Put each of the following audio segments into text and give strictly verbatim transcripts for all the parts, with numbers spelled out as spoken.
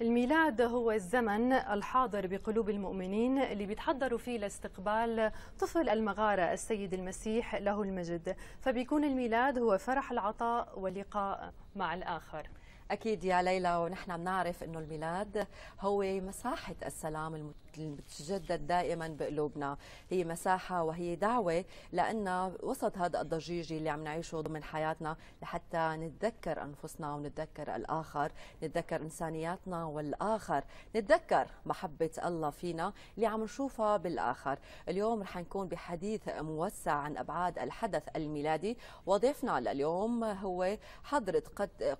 الميلاد هو الزمن الحاضر بقلوب المؤمنين اللي بيتحضروا فيه لاستقبال طفل المغارة السيد المسيح له المجد، فبيكون الميلاد هو فرح العطاء ولقاء مع الآخر. أكيد يا ليلى، ونحن بنعرف إنه الميلاد هو مساحة السلام المتجدد دائما بقلوبنا، هي مساحة وهي دعوة لأن وسط هذا الضجيج اللي عم نعيشه ضمن حياتنا لحتى نتذكر أنفسنا ونتذكر الآخر، نتذكر إنسانياتنا والآخر، نتذكر محبة الله فينا اللي عم نشوفها بالآخر. اليوم رح نكون بحديث موسع عن أبعاد الحدث الميلادي، وضيفنا لليوم هو حضرة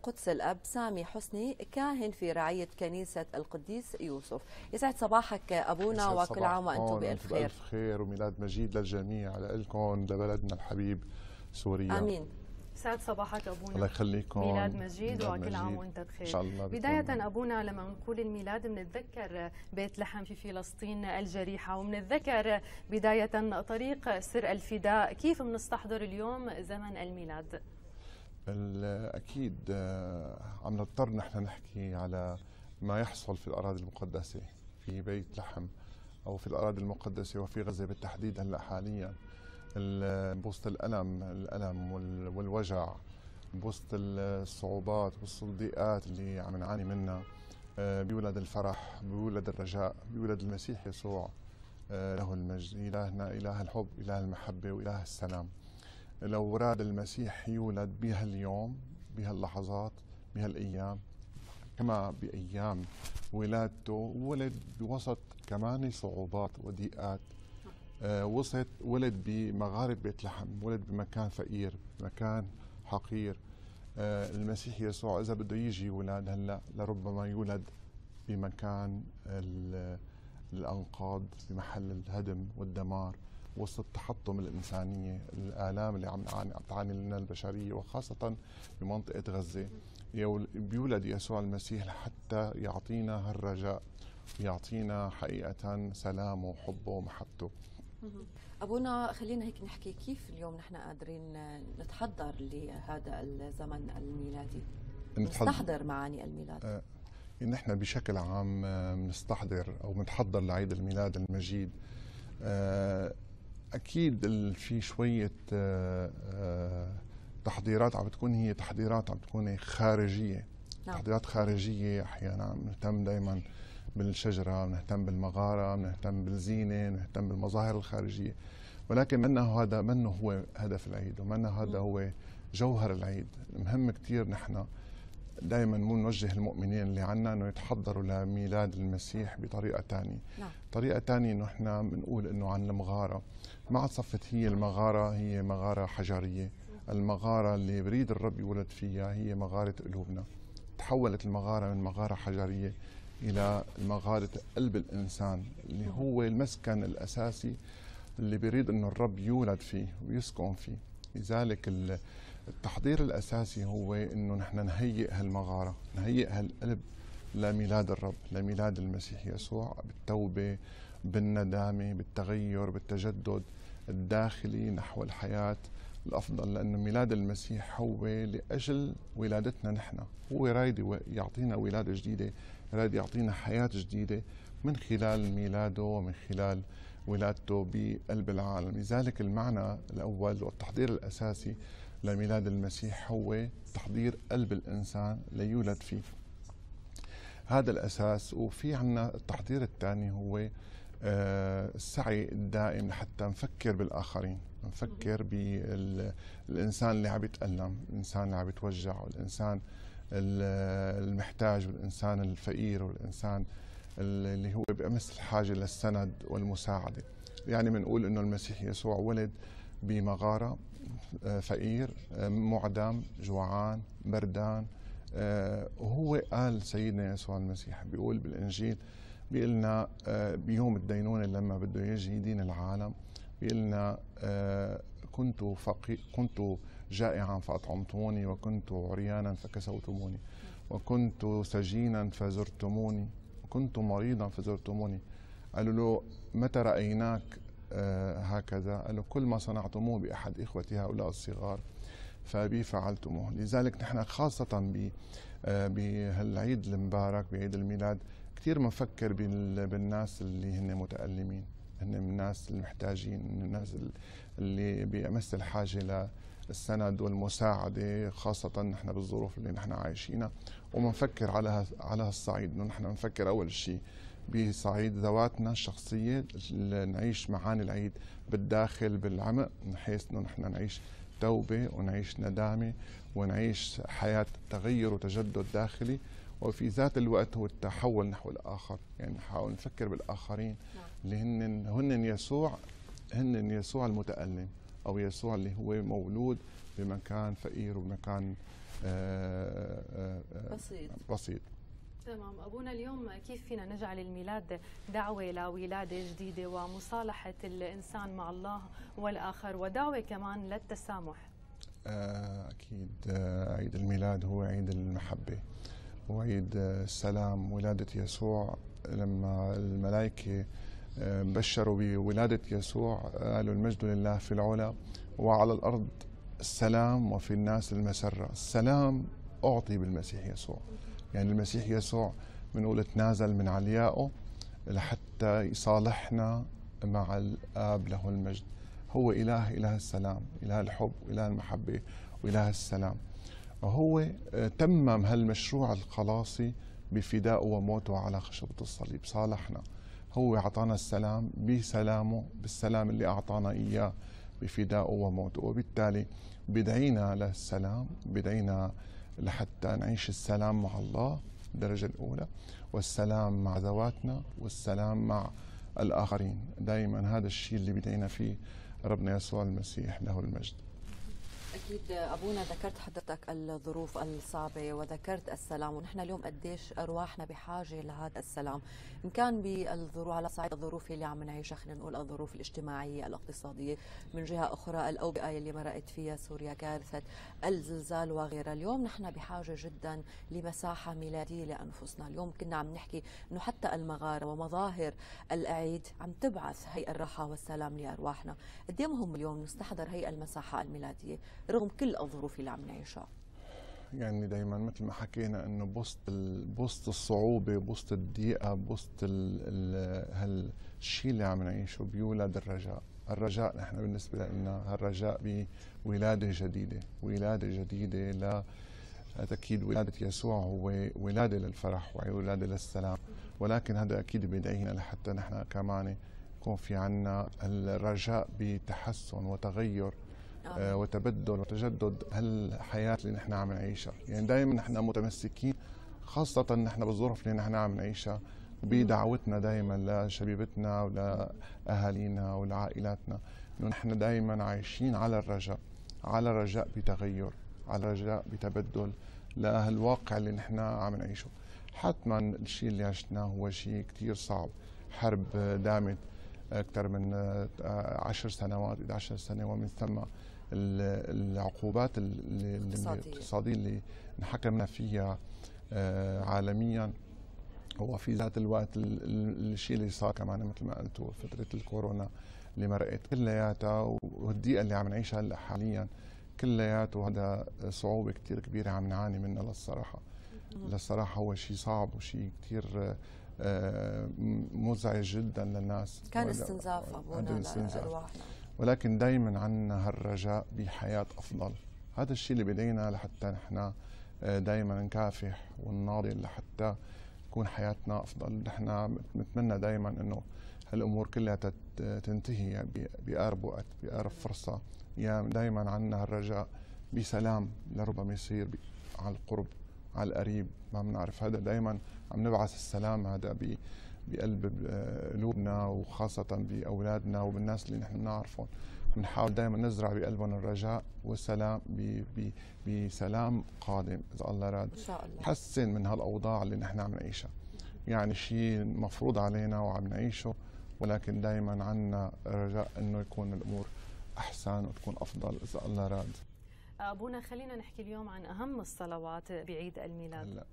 قدس الأب سامي حسني، كاهن في رعية كنيسة القديس يوسف. يسعد صباحك أبونا، وكل عام وأنتم بألف خير. بألف خير وميلاد مجيد للجميع، لإلكم لبلدنا الحبيب سوريا. آمين. يسعد صباحك أبونا، الله يخليكم، ميلاد مجيد وكل عام وأنت بخير إن شاء الله. بداية أبونا، لما نقول الميلاد بنتذكر بيت لحم في فلسطين الجريحة، وبنتذكر بداية طريق سر الفداء. كيف بنستحضر اليوم زمن الميلاد؟ أكيد عم نضطر نحن نحكي على ما يحصل في الأراضي المقدسة، في بيت لحم أو في الأراضي المقدسة وفي غزة بالتحديد. هلأ حاليا بوسط الألم الألم والوجع، بوسط الصعوبات والضيقات اللي عم نعاني منها، بيولد الفرح، بيولد الرجاء، بيولد المسيح يسوع له المجد، إلهنا إله الحب، إله المحبة وإله السلام. لو راد المسيح يولد بهاليوم، بهاللحظات، بهالايام، كما بايام ولادته ولد بوسط كمان صعوبات وضيقات، آه وسط ولد بمغاره بيت لحم، ولد بمكان فقير، بمكان حقير. آه المسيح يسوع اذا بده يجي يولد هلا، لربما يولد بمكان الانقاض، بمحل الهدم والدمار، وسط تحطم الإنسانية، الآلام اللي عم تعاني لنا البشرية وخاصة بمنطقة غزة. بيولد يسوع المسيح لحتى يعطينا هالرجاء، يعطينا حقيقة سلامه وحبه ومحبته. أبونا، خلينا هيك نحكي كيف اليوم نحن قادرين نتحضر لهذا الزمن الميلادي، نستحضر معاني الميلاد. أه. نحن بشكل عام بنستحضر أو بنتحضر لعيد الميلاد المجيد. أه. أكيد في شوية تحضيرات عم بتكون هي تحضيرات عم بتكون خارجية، نعم. تحضيرات خارجية أحيانا بنهتم دائما بالشجرة، بنهتم بالمغارة، بنهتم بالزينة، بنهتم بالمظاهر الخارجية، ولكن منه هذا منه هو هدف العيد، ومنه هذا هو جوهر العيد. مهم كتير نحن دائما مو نوجه المؤمنين اللي عنا انه يتحضروا لميلاد المسيح بطريقه ثانيه. نعم. طريقه ثانيه انه احنا بنقول انه عن المغاره، ما عاد صفت هي المغاره هي مغاره حجريه، المغاره اللي بريد الرب يولد فيها هي مغاره قلوبنا. تحولت المغاره من مغاره حجريه الى مغاره قلب الانسان اللي هو المسكن الاساسي اللي بريد انه الرب يولد فيه ويسكن فيه. لذلك التحضير الأساسي هو أنه نحن نهيئ هالمغارة، نهيئ هالقلب لميلاد الرب، لميلاد المسيح يسوع، بالتوبة، بالندامة، بالتغير، بالتجدد الداخلي نحو الحياة الأفضل، لأنه ميلاد المسيح هو لأجل ولادتنا نحن، هو رايد يعطينا ولادة جديدة، رايد يعطينا حياة جديدة من خلال ميلاده ومن خلال ولادته بقلب العالم. لذلك المعنى الأول والتحضير الأساسي لميلاد المسيح هو تحضير قلب الإنسان ليولد فيه، هذا الأساس. وفي عنا التحضير الثاني هو السعي الدائم لحتى نفكر بالآخرين، نفكر بالإنسان اللي عم يتألم، الإنسان اللي عم يتوجع، والإنسان المحتاج، والإنسان الفقير، والإنسان اللي هو بأمس الحاجة للسند والمساعدة. يعني بنقول إنه المسيح يسوع ولد بمغارة، فقير، معدم، جوعان، بردان. وهو قال سيدنا يسوع المسيح، بيقول بالإنجيل، بيقول لنا بيوم الدينونة لما بده يجي يدين العالم، بيقول لنا كنت فقير كنت جائعا فأطعمتموني، وكنت عريانا فكسوتموني، وكنت سجينا فزرتموني، وكنت مريضا فزرتموني. قالوا له متى رأيناك هكذا؟ قالوا كل ما صنعتموه بأحد إخوتي هؤلاء الصغار فبي فعلتموه. لذلك نحن خاصة بهالعيد المبارك بعيد الميلاد كثير بنفكر بالناس اللي هن متألمين، هن الناس المحتاجين، الناس اللي بأمس الحاجة للسند والمساعدة، خاصة نحن بالظروف اللي نحن عايشينها. وبنفكر على على هالصعيد، انه نحن بنفكر اول شيء بصعيد ذواتنا الشخصية، نعيش معاني العيد بالداخل بالعمق، من حيث انه نحن نعيش توبة ونعيش ندامة ونعيش حياة تغير وتجدد داخلي، وفي ذات الوقت هو التحول نحو الآخر. يعني نحاول نفكر بالآخرين اللي هن هن يسوع، هن يسوع المتألم، أو يسوع اللي هو مولود بمكان فقير ومكان آآ آآ بسيط بسيط. تمام أبونا، اليوم كيف فينا نجعل الميلاد دعوة لولادة جديدة ومصالحة الإنسان مع الله والآخر، ودعوة كمان للتسامح؟ أكيد عيد الميلاد هو عيد المحبة وعيد السلام. ولادة يسوع لما الملائكة بشروا بولادة يسوع قالوا المجد لله في العلا وعلى الأرض السلام وفي الناس المسرة. السلام أعطي بالمسيح يسوع، يعني المسيح يسوع بنقول تنازل من عليائه لحتى يصالحنا مع الآب له المجد. هو إله إله السلام، إله الحب وإله المحبة وإله السلام. وهو تمم هالمشروع الخلاصي بفدائه وموته على خشبة الصليب، صالحنا، هو أعطانا السلام بسلامه، بالسلام اللي أعطانا إياه بفدائه وموته. وبالتالي بدعينا للسلام، بدعينا لحتى نعيش السلام مع الله بالدرجة الأولى، والسلام مع ذواتنا، والسلام مع الآخرين. دائما هذا الشيء اللي بدعينا فيه ربنا يسوع المسيح له المجد. أكيد أبونا، ذكرت حضرتك الظروف الصعبة وذكرت السلام، ونحن اليوم قديش أرواحنا بحاجة لهذا السلام، إن كان بالظروف على صعيد الظروف اللي عم نعيشها، خلينا نقول الظروف الاجتماعية الاقتصادية، من جهة أخرى الأوبئة اللي مرقت فيها سوريا، كارثة الزلزال وغيرها. اليوم نحن بحاجة جدا لمساحة ميلادية لأنفسنا. اليوم كنا عم نحكي إنه حتى المغارة ومظاهر الأعياد عم تبعث هي الراحة والسلام لأرواحنا. قد إيه مهم اليوم نستحضر هي المساحة الميلادية رغم كل الظروف اللي عم نعيشها؟ يعني دائما مثل ما حكينا انه بوسط بوسط الصعوبه، بوسط الضيقه، بوسط هالشيء اللي عم نعيشه بيولد الرجاء. الرجاء نحن بالنسبه لنا الرجاء بولاده جديده، ولاده جديده ل اكيد ولاده يسوع هو ولاده للفرح وولاده للسلام، ولكن هذا اكيد بيدعينا لحتى نحن كمان يكون في عنا الرجاء بتحسن وتغير آه. وتبدل وتجدد هالحياة اللي نحن عم نعيشها. يعني دائما نحن متمسكين، خاصة نحن بالظروف اللي نحن عم نعيشها، بدعوتنا دائما لشبيبتنا ولأهالينا ولعائلاتنا انه نحن دائما عايشين على الرجاء، على الرجاء بتغير، على الرجاء بتبدل لهالواقع اللي نحن عم نعيشه. حتما الشيء اللي عشناه هو شيء كثير صعب، حرب دامت أكثر من عشر سنوات، إحدى عشرة سنة، ومن ثم العقوبات الاقتصادية اللي انحكمنا فيها عالميا. هو في ذات الوقت الشيء اللي صار كمان مثل ما قلتوا فترة الكورونا اللي مرقت كلياتها، والضيقة اللي عم نعيشها هلا حاليا كلياته هذا صعوبة كثير كبيرة عم نعاني منها للصراحة. للصراحة هو شيء صعب وشيء كثير مزعج جدا للناس. كان استنزاف أبونا لأرواحنا، ولكن دائما عندنا هالرجاء بحياة أفضل. هذا الشيء اللي بدينا لحتى نحن دائما نكافح ونناضل لحتى تكون حياتنا أفضل. نحن نتمنى دائما إنه هالأمور كلها تنتهي بأقرب وقت، بأقرب فرصة. يعني دائما عندنا هالرجاء بسلام لربما يصير على القرب، على القريب، ما بنعرف. هذا دائما عم نبعث السلام هذا بقلب قلوبنا، وخاصة بأولادنا وبالناس اللي نحن بنعرفهم. بنحاول دائما نزرع بقلبهم الرجاء والسلام بسلام قادم إذا الله راد، إن شاء الله حسن من هالأوضاع اللي نحن عم نعيشها. يعني شيء مفروض علينا وعم نعيشه، ولكن دائما عندنا رجاء إنه يكون الأمور أحسن وتكون أفضل إذا الله راد. أبونا، خلينا نحكي اليوم عن أهم الصلوات بعيد الميلاد. هلا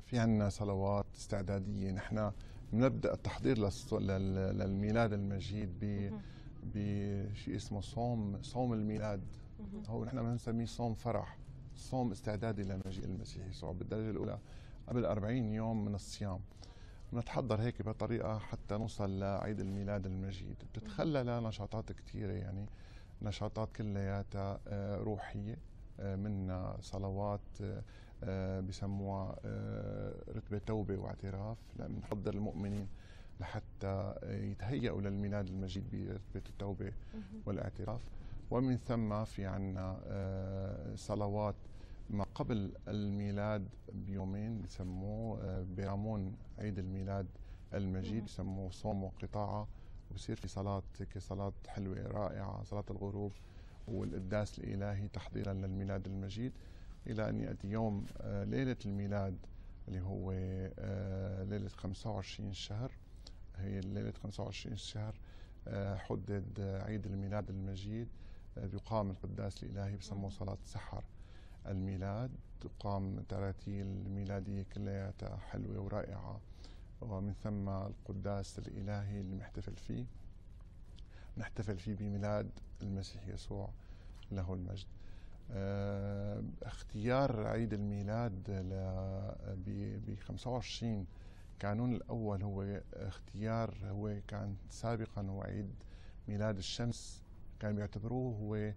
في عنا صلوات استعدادية. نحن بنبدأ التحضير للميلاد المجيد بشيء اسمه صوم صوم الميلاد. هو نحن بنسميه صوم فرح، صوم استعدادي لمجيء المسيح يسوع. بالدرجه الاولى قبل أربعين يوم من الصيام نتحضر هيك بطريقه حتى نوصل لعيد الميلاد المجيد. بتتخلى لنشاطات كثيره، يعني نشاطات كلياتها روحيه، منا صلوات بسموها رتبه توبه واعتراف، لنحضر المؤمنين لحتى يتهيئوا للميلاد المجيد برتبه التوبه والاعتراف. ومن ثم في عنا صلوات ما قبل الميلاد بيومين بسموه برامون عيد الميلاد المجيد، بسموه صوم وقطاعة، وبصير في صلاة كصلاة حلوة رائعة، صلاة الغروب والقداس الإلهي تحضيرا للميلاد المجيد، إلى أن يأتي يوم ليلة الميلاد اللي هو ليلة خمسة وعشرين شهر. هي ليلة خمسة وعشرين شهر حدد عيد الميلاد المجيد، يقام القداس الإلهي بسموه صلاة السحر الميلاد، تقام تراتيل ميلادية كلياتها حلوة ورائعة، ومن ثم القداس الإلهي اللي بنحتفل فيه نحتفل فيه بميلاد المسيح يسوع له المجد. اختيار عيد الميلاد ب خمسة وعشرين كانون الأول هو اختيار، هو كان سابقا هو عيد ميلاد الشمس، كان بيعتبروه هو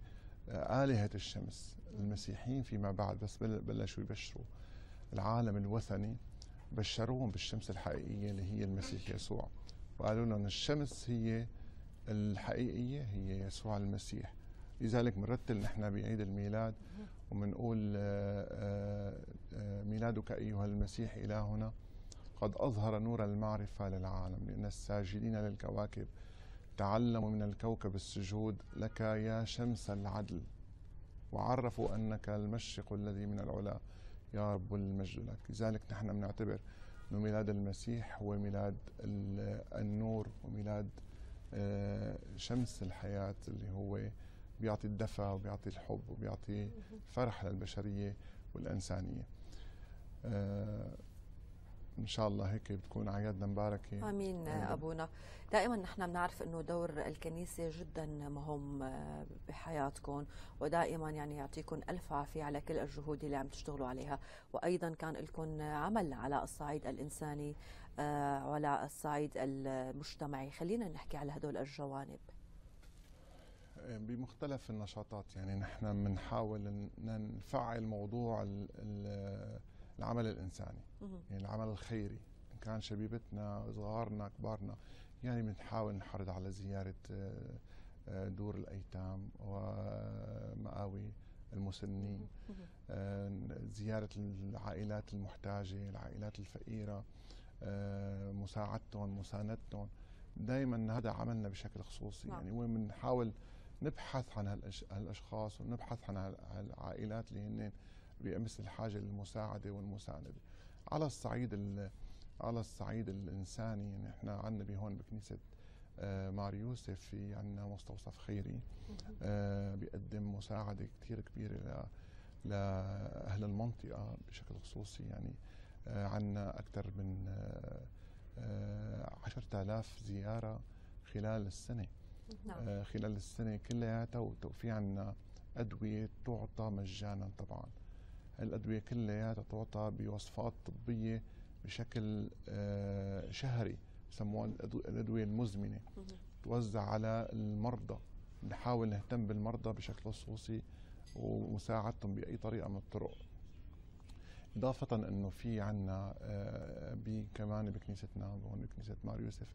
آلهة الشمس المسيحيين فيما بعد، بس بلشوا يبشروا العالم الوثني، بشروهم بالشمس الحقيقية اللي هي المسيح يسوع، وقالوا لهم الشمس هي الحقيقية هي يسوع المسيح. لذلك بنرتل نحن بعيد الميلاد وبنقول ميلادك أيها المسيح إلهنا قد أظهر نور المعرفة للعالم، لأن الساجدين للكواكب تعلموا من الكوكب السجود لك يا شمس العدل، وعرفوا أنك المشرق الذي من العلا يا رب المجد لك. لذلك نحن بنعتبر أنه ميلاد المسيح هو ميلاد النور وميلاد شمس الحياة، اللي هو بيعطي الدفى وبيعطي الحب وبيعطي الفرح للبشرية والإنسانية. إن شاء الله هيك بتكون أعيادنا مباركة. آمين أبونا. دائما نحن بنعرف أنه دور الكنيسة جدا مهم بحياتكم، ودائما يعني يعطيكم ألف عافية على كل الجهود اللي عم تشتغلوا عليها، وأيضا كان لكم عمل على الصعيد الإنساني وعلى الصعيد المجتمعي. خلينا نحكي على هدول الجوانب بمختلف النشاطات. يعني نحن بنحاول نفعل موضوع العمل الإنساني، يعني العمل الخيري، إن كان شبيبتنا صغارنا كبارنا، يعني بنحاول نحرض على زيارة دور الأيتام ومآوي المسنين، زيارة العائلات المحتاجة، العائلات الفقيرة، مساعدتهم مساندتهم، دائما هذا عملنا بشكل خصوصي. يعني وين بنحاول نبحث عن هالأشخاص ونبحث عن هالعائلات اللي هن بأمس الحاجة للمساعدة والمساندة. على الصعيد على الصعيد الإنساني، نحن يعني عندنا بهون بكنيسة مار يوسف في عندنا مستوصف خيري بيقدم مساعدة كثير كبيرة لأهل المنطقة بشكل خصوصي. يعني عندنا أكثر من عشرة آلاف زيارة خلال السنة، خلال السنة كلياتها، وفي عندنا أدوية تعطى مجانا. طبعا الأدوية كلها تعطى بوصفات طبية بشكل شهري، يسموها الأدوية المزمنة، توزع على المرضى. نحاول نهتم بالمرضى بشكل خصوصي ومساعدتهم بأي طريقة من الطرق. إضافة أنه في عنا كمان بكنيستنا هون بكنيسة مار يوسف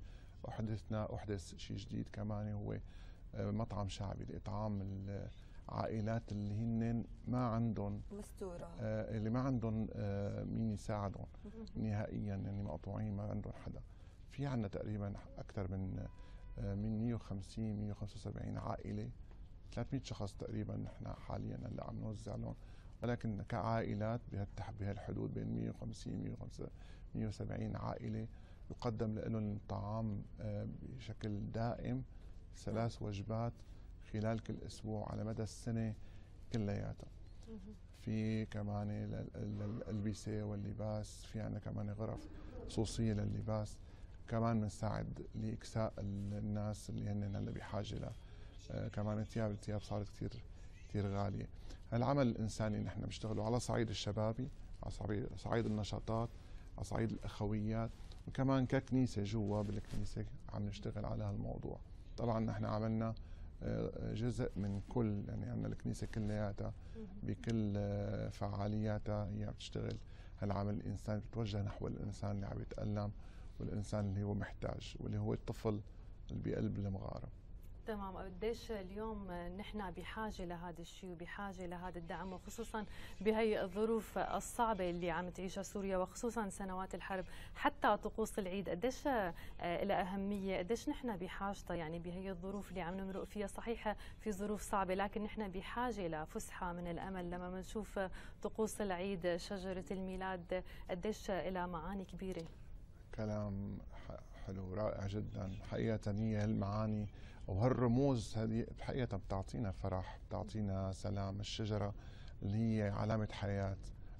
أحدثنا أحدث شيء جديد كمان، هو مطعم شعبي لإطعام عائلات اللي هن ما عندهم مستورة، آه اللي ما عندهم آه مين يساعدهم نهائيا، يعني مقطوعين ما عندهم حدا. في عندنا تقريبا اكثر من آه من مئة وخمسين مئة وخمسة وسبعين عائله، ثلاثمئة شخص تقريبا نحن حاليا هلا عم نوزع لهم، ولكن كعائلات بهالحدود بين مئة وخمسين مئة وسبعين عائله يقدم لهم الطعام آه بشكل دائم، ثلاث وجبات خلال كل اسبوع على مدى السنه كلياتها. في كمان الالبسه واللباس، في عندنا كمان غرف خصوصيه لللباس، كمان بنساعد لاكساء الناس اللي هن هلا بحاجه ل كمان ثياب. الثياب صارت كثير كثير غاليه. هالعمل الانساني اللي نحن بنشتغله على صعيد الشبابي، على صعيد النشاطات، على صعيد الاخويات، وكمان ككنيسه جوا بالكنيسه عم نشتغل على هالموضوع. طبعا نحن عملنا جزء من كل، يعني عندنا الكنيسه كلياتها بكل فعالياتها هي عم تشتغل هالعمل الانساني، بتتوجه نحو الانسان اللي عم يتالم والانسان اللي هو محتاج واللي هو الطفل اللي بقلب المغاره. تمام، قديش اليوم نحن بحاجه لهذا الشيء وبحاجه لهذا الدعم، وخصوصا بهي الظروف الصعبه اللي عم تعيشها سوريا، وخصوصا سنوات الحرب حتى طقوس العيد قديش لها اهميه، قديش نحن بحاجتها يعني بهي الظروف اللي عم نمرق فيها. صحيح في ظروف صعبه، لكن نحن بحاجه لفسحه من الامل. لما بنشوف طقوس العيد، شجره الميلاد، قديش لها معاني كبيره. كلام حلو رائع جدا حقيقه. هي هالمعاني وهالرموز هذه بحقيقة بتعطينا فرح، بتعطينا سلام. الشجرة اللي هي علامة حياة،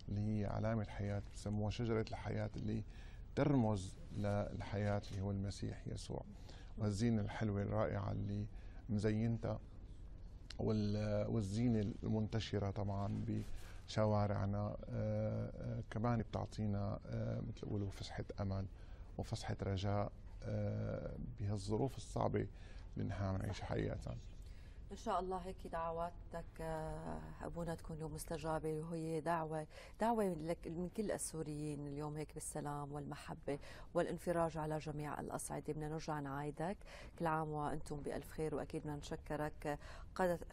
اللي هي علامة حياة بسموها شجرة الحياة، اللي ترمز للحياة اللي هو المسيح يسوع، والزينة الحلوة الرائعة اللي مزينتها، والزينة المنتشرة طبعا بشوارعنا كمان بتعطينا مثل بيقولوا فسحة أمل وفسحة رجاء بهالظروف الصعبة اللي نحن عم نعيشها حقيقة. إن شاء الله هيك دعواتك أبونا تكون يوم مستجابة، وهي دعوة دعوة لك من كل السوريين اليوم هيك بالسلام والمحبة والانفراج على جميع الأصعدة. بدنا نرجع نعايدك كل عام وأنتم بألف خير، وأكيد بدنا نشكرك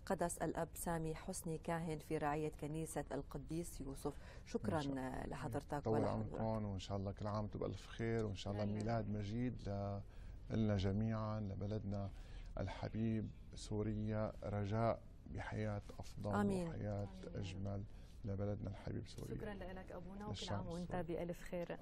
قدس الأب سامي حسني، كاهن في رعية كنيسة القديس يوسف. شكرا لحضرتك طول عمركم، وإن شاء الله كل عام وأنتم بألف خير، وإن شاء الله ميلاد مجيد لنا جميعا، لبلدنا الحبيب سوريا، رجاء بحياة أفضل آمين. وحياة آمين. أجمل لبلدنا الحبيب سوريا. شكرا لك أبونا، وكل عام وأنت بألف خير.